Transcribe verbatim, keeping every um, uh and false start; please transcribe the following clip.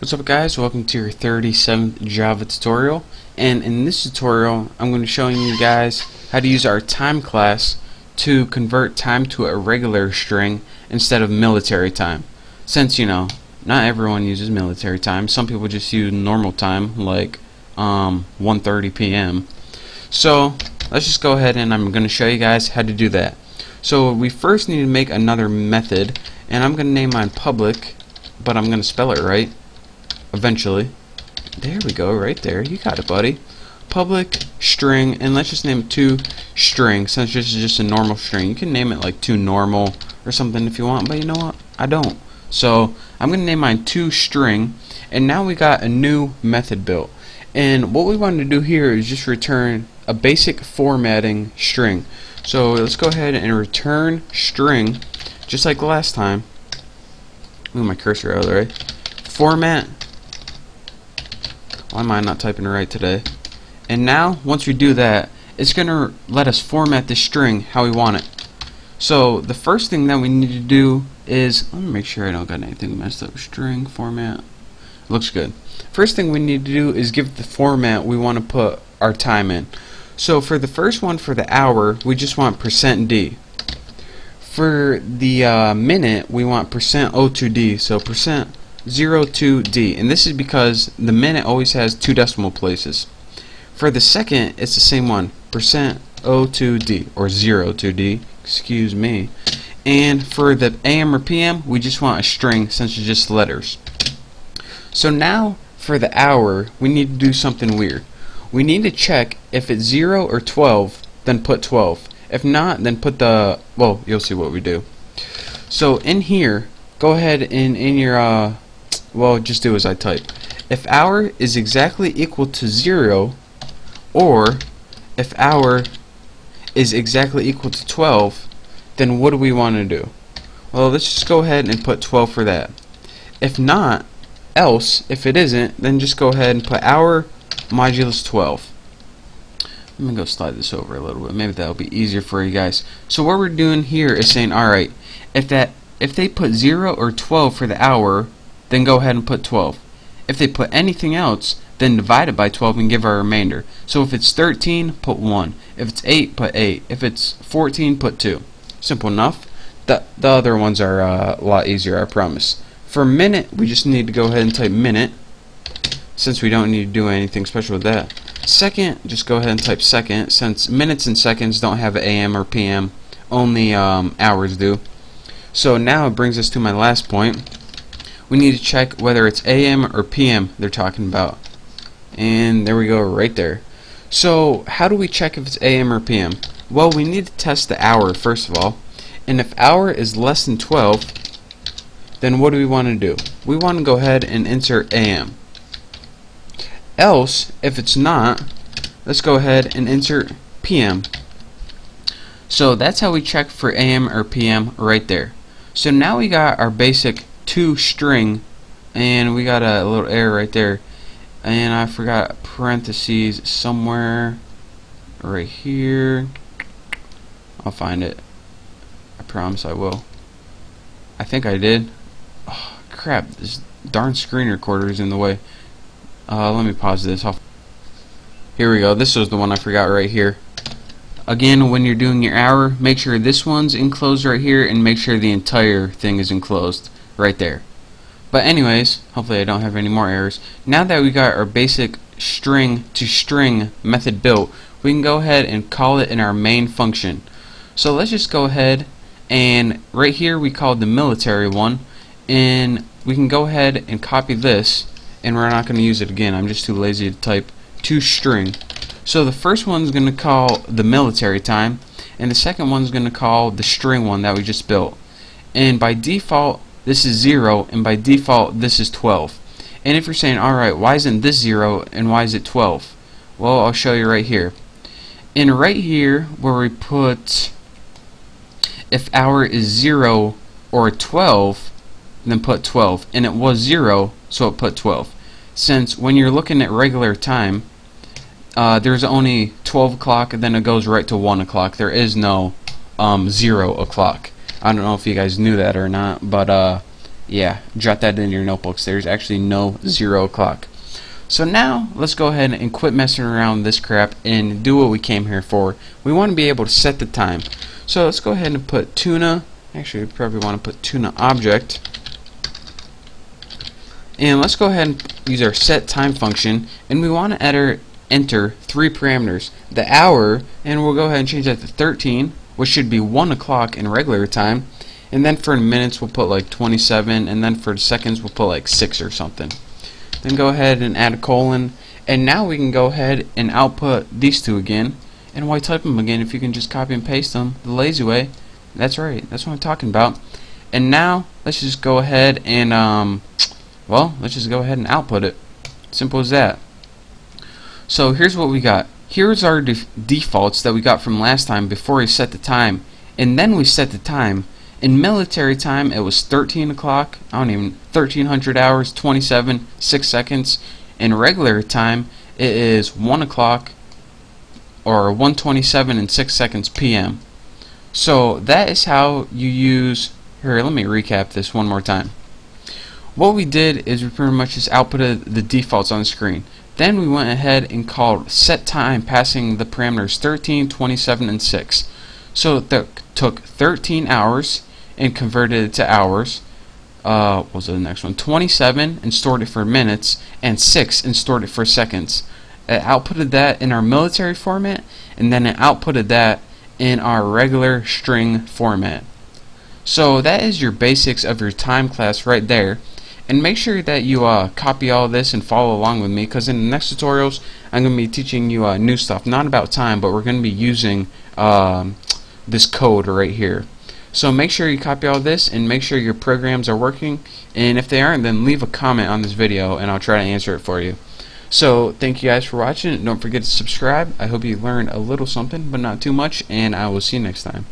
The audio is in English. What's up guys, welcome to your thirty-seventh Java tutorial, and in this tutorial I'm going to be showing you guys how to use our time class to convert time to a regular string instead of military time, since you know not everyone uses military time. Some people just use normal time, like um, one thirty p m So let's just go ahead and I'm going to show you guys how to do that. So we first need to make another method, and I'm going to name mine public, but I'm going to spell it right eventually. There we go, right there. You got it, buddy. Public string, and let's just name it to string, since this is just a normal string. You can name it like to normal or something if you want, but you know what? I don't. So I'm gonna name mine to string, and now we got a new method built. And what we want to do here is just return a basic formatting string. So let's go ahead and return string, just like last time. Move my cursor out of the way. Format. Why am I not typing right today? And now, once we do that, it's going to let us format the string how we want it. So the first thing that we need to do is, let me make sure I don't got anything messed up. String format looks good. First thing we need to do is give the format we want to put our time in. So for the first one, for the hour, we just want percent D. For the uh, minute, we want percent O two D. So percent zero two D, and this is because the minute always has two decimal places. For the second, it's the same one, percent O two D or zero two D, excuse me. And for the A M or P M, we just want a string since it's just letters. So now for the hour, we need to do something weird. We need to check if it's zero or twelve, then put twelve. If not, then put the, well, you'll see what we do. So in here, go ahead and in your uh, well, just do as I type. If hour is exactly equal to zero, or if hour is exactly equal to twelve, then what do we want to do? Well, let's just go ahead and put twelve for that. If not, else, if it isn't, then just go ahead and put hour modulus twelve. Let me go slide this over a little bit. Maybe that'll be easier for you guys. So what we're doing here is saying, alright, if that if they put zero or twelve for the hour, then go ahead and put twelve. If they put anything else, then divide it by twelve and give our remainder. So if it's thirteen, put one. If it's eight, put eight. If it's fourteen, put two. Simple enough. The, the other ones are uh, a lot easier, I promise. For minute, we just need to go ahead and type minute, since we don't need to do anything special with that. Second, just go ahead and type second, since minutes and seconds don't have A M or P M, only um, hours do. So now it brings us to my last point. We need to check whether it's A M or P M they're talking about. And there we go, right there. So how do we check if it's A M or P M? Well, we need to test the hour first of all. And if hour is less than twelve, then what do we want to do? We want to go ahead and insert A M. Else, if it's not, let's go ahead and insert P M. So that's how we check for A M or P M right there. So now we got our basic to string, and we got a little error right there, and I forgot parentheses somewhere right here. I'll find it, I promise I will. I think I did. Oh crap, this darn screen recorder is in the way. Uh, let me pause this off. Here we go, this was the one I forgot right here. Again, when you're doing your hour, make sure this one's enclosed right here, and make sure the entire thing is enclosed right there. But anyways, hopefully I don't have any more errors. Now that we got our basic string to string method built, we can go ahead and call it in our main function. So let's just go ahead, and right here we called the military one, and we can go ahead and copy this, and we're not going to use it again. I'm just too lazy to type to string. So the first one's going to call the military time, and the second one's going to call the string one that we just built. And by default, this is zero, and by default, this is twelve. And if you're saying, alright, why isn't this zero, and why is it twelve? Well, I'll show you right here. And right here, where we put if hour is zero or twelve, then put twelve. And it was zero, so it put twelve. Since when you're looking at regular time, Uh, there's only twelve o'clock, and then it goes right to one o'clock. There is no um, zero o'clock. I don't know if you guys knew that or not, but uh, yeah, jot that in your notebooks. There's actually no zero o'clock. So now let's go ahead and quit messing around this crap and do what we came here for. We want to be able to set the time. So let's go ahead and put tuna. Actually, we probably want to put tuna object. And let's go ahead and use our set time function, and we want to enter, enter three parameters. The hour, and we'll go ahead and change that to thirteen, which should be one o'clock in regular time. And then for minutes, we'll put like twenty-seven, and then for seconds, we'll put like six or something. Then go ahead and add a colon, and now we can go ahead and output these two again. And why type them again if you can just copy and paste them the lazy way? That's right, that's what I'm talking about. And now let's just go ahead and um, well, let's just go ahead and output it. Simple as that. So here's what we got. Here's our def defaults that we got from last time before we set the time, and then we set the time. In military time, it was thirteen o'clock. I don't even thirteen hundred hours, twenty-seven, six seconds. In regular time, it is one o'clock, or one twenty-seven and six seconds p m. So that is how you use. Here, let me recap this one more time. What we did is we pretty much just outputted the defaults on the screen. Then we went ahead and called set time, passing the parameters thirteen, twenty-seven, and six. So that took thirteen hours and converted it to hours. Uh, what was the next one? twenty-seven and stored it for minutes, and six and stored it for seconds. It outputted that in our military format, and then it outputted that in our regular string format. So that is your basics of your time class right there. And make sure that you uh, copy all this and follow along with me, because in the next tutorials I'm going to be teaching you uh, new stuff, not about time, but we're going to be using um, this code right here. So make sure you copy all this and make sure your programs are working, and if they aren't, then leave a comment on this video and I'll try to answer it for you. So thank you guys for watching. Don't forget to subscribe. I hope you learned a little something, but not too much, and I will see you next time.